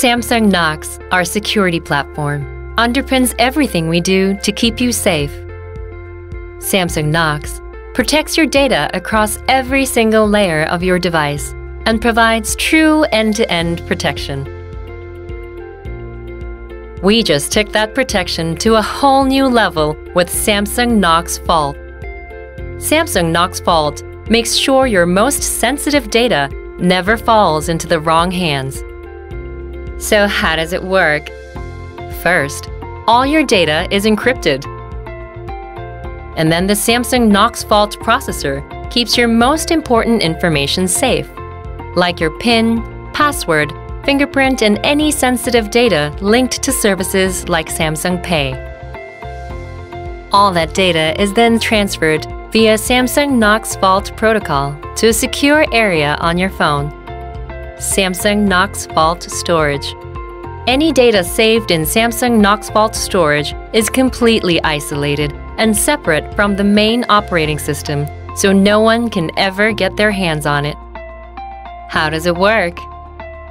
Samsung Knox, our security platform, underpins everything we do to keep you safe. Samsung Knox protects your data across every single layer of your device and provides true end-to-end protection. We just took that protection to a whole new level with Samsung Knox Vault. Samsung Knox Vault makes sure your most sensitive data never falls into the wrong hands. So how does it work? First, all your data is encrypted. And then the Samsung Knox Vault processor keeps your most important information safe, like your PIN, password, fingerprint, and any sensitive data linked to services like Samsung Pay. All that data is then transferred via Samsung Knox Vault protocol to a secure area on your phone. Samsung Knox Vault Storage. Any data saved in Samsung Knox Vault Storage is completely isolated and separate from the main operating system, so no one can ever get their hands on it. How does it work?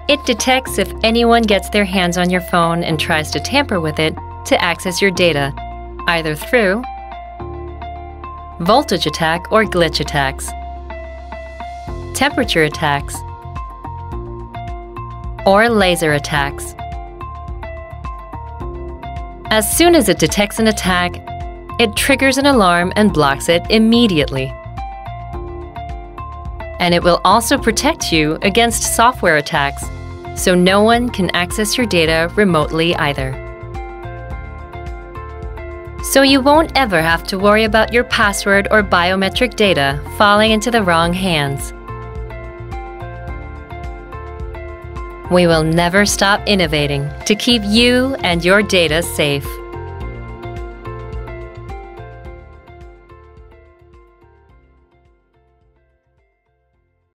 It detects if anyone gets their hands on your phone and tries to tamper with it to access your data, either through voltage attack or glitch attacks, temperature attacks, or laser attacks. As soon as it detects an attack, it triggers an alarm and blocks it immediately. And it will also protect you against software attacks, so no one can access your data remotely either. So you won't ever have to worry about your password or biometric data falling into the wrong hands. We will never stop innovating to keep you and your data safe.